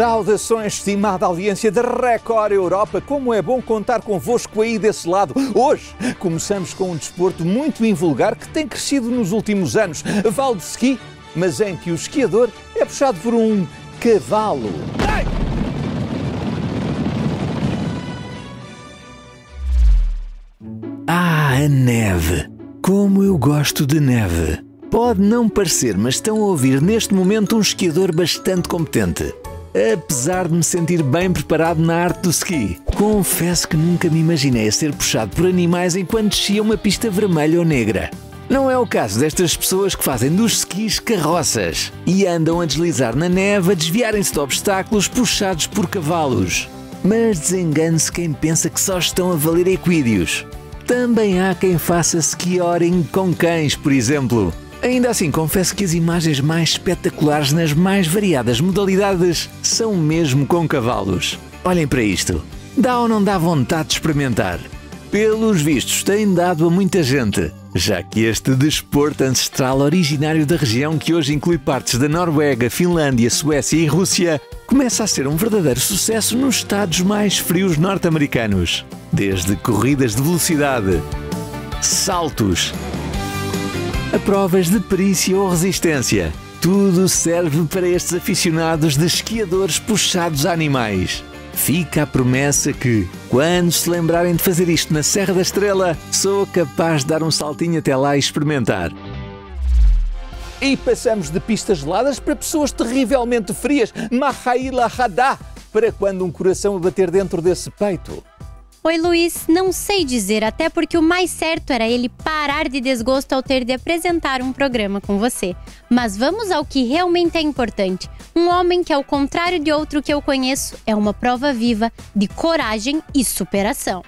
Saudações, estimada audiência da Record Europa. Como é bom contar convosco aí desse lado. Hoje começamos com um desporto muito invulgar que tem crescido nos últimos anos. Vale de ski, mas em que o esquiador é puxado por um cavalo. Ah, a neve! Como eu gosto de neve! Pode não parecer, mas estão a ouvir neste momento um esquiador bastante competente. Apesar de me sentir bem preparado na arte do ski, confesso que nunca me imaginei a ser puxado por animais enquanto descia uma pista vermelha ou negra. Não é o caso destas pessoas que fazem dos skis carroças e andam a deslizar na neve, a desviarem-se de obstáculos puxados por cavalos. Mas desengane-se quem pensa que só estão a valer equídeos. Também há quem faça skijoring com cães, por exemplo. Ainda assim, confesso que as imagens mais espetaculares nas mais variadas modalidades são mesmo com cavalos. Olhem para isto. Dá ou não dá vontade de experimentar? Pelos vistos, tem dado a muita gente, já que este desporto ancestral originário da região que hoje inclui partes da Noruega, Finlândia, Suécia e Rússia, começa a ser um verdadeiro sucesso nos estados mais frios norte-americanos. Desde corridas de velocidade, saltos, a provas de perícia ou resistência. Tudo serve para estes aficionados de esquiadores puxados a animais. Fica a promessa que, quando se lembrarem de fazer isto na Serra da Estrela, sou capaz de dar um saltinho até lá e experimentar. E passamos de pistas geladas para pessoas terrivelmente frias. Mahaila Hadá, para quando um coração a bater dentro desse peito. Oi, Luís, não sei dizer, até porque o mais certo era ele parar de desgosto ao ter de apresentar um programa com você. Mas vamos ao que realmente é importante. Um homem que, ao contrário de outro que eu conheço, é uma prova viva de coragem e superação.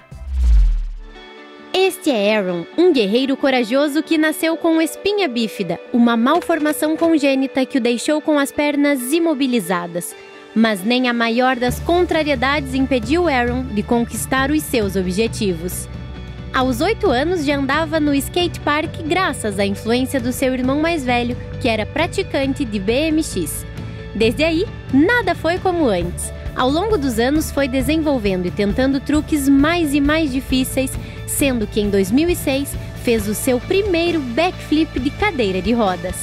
Este é Aaron, um guerreiro corajoso que nasceu com espinha bífida, uma malformação congênita que o deixou com as pernas imobilizadas. Mas nem a maior das contrariedades impediu Aaron de conquistar os seus objetivos. Aos 8 anos já andava no skatepark graças à influência do seu irmão mais velho, que era praticante de BMX. Desde aí, nada foi como antes. Ao longo dos anos foi desenvolvendo e tentando truques mais e mais difíceis, sendo que em 2006 fez o seu primeiro backflip de cadeira de rodas.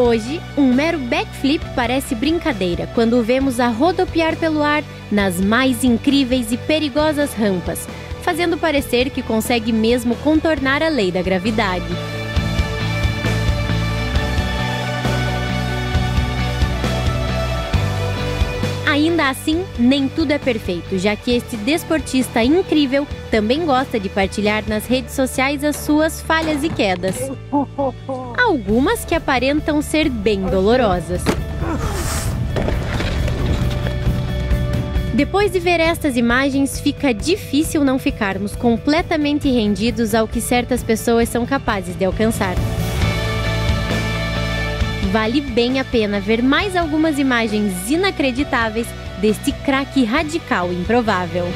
Hoje, um mero backflip parece brincadeira quando o vemos a rodopiar pelo ar nas mais incríveis e perigosas rampas, fazendo parecer que consegue mesmo contornar a lei da gravidade. Ainda assim, nem tudo é perfeito, já que este desportista incrível também gosta de partilhar nas redes sociais as suas falhas e quedas. Algumas que aparentam ser bem dolorosas. Depois de ver estas imagens, fica difícil não ficarmos completamente rendidos ao que certas pessoas são capazes de alcançar. Vale bem a pena ver mais algumas imagens inacreditáveis deste craque radical improvável.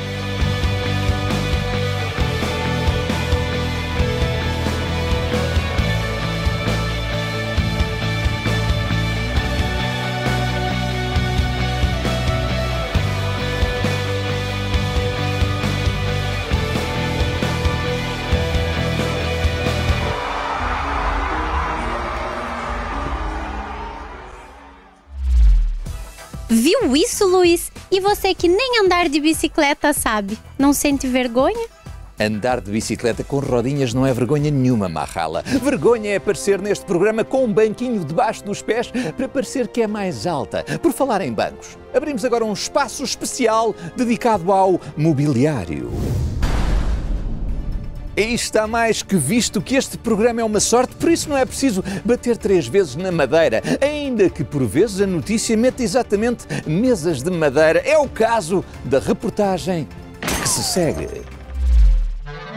Viu isso, Luís? E você que nem andar de bicicleta sabe, não sente vergonha? Andar de bicicleta com rodinhas não é vergonha nenhuma, Mahala. Vergonha é aparecer neste programa com um banquinho debaixo dos pés para parecer que é mais alta. Por falar em bancos, abrimos agora um espaço especial dedicado ao mobiliário. E está mais que visto que este programa é uma sorte, por isso não é preciso bater 3 vezes na madeira, ainda que por vezes a notícia meta exatamente mesas de madeira. É o caso da reportagem que se segue.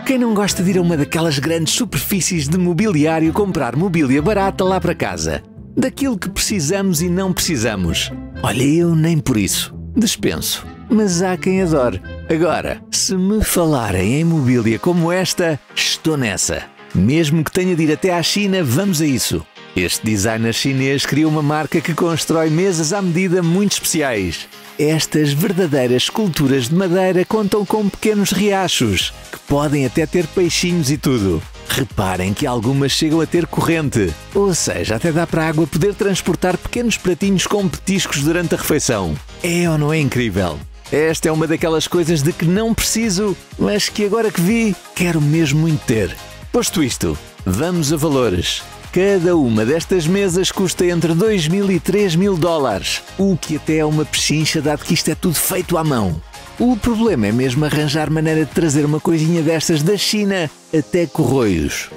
Quem não gosta de ir a uma daquelas grandes superfícies de mobiliário comprar mobília barata lá para casa? Daquilo que precisamos e não precisamos. Olha, eu nem por isso. Dispenso. Mas há quem adore. Agora, se me falarem em mobília como esta, estou nessa. Mesmo que tenha de ir até à China, vamos a isso. Este designer chinês criou uma marca que constrói mesas à medida muito especiais. Estas verdadeiras esculturas de madeira contam com pequenos riachos, que podem até ter peixinhos e tudo. Reparem que algumas chegam a ter corrente, ou seja, até dá para a água poder transportar pequenos pratinhos com petiscos durante a refeição. É ou não é incrível? Esta é uma daquelas coisas de que não preciso, mas que agora que vi, quero mesmo muito ter. Posto isto, vamos a valores. Cada uma destas mesas custa entre 2 mil e 3 mil dólares, o que até é uma pechincha dado que isto é tudo feito à mão. O problema é mesmo arranjar maneira de trazer uma coisinha destas da China até Corroios.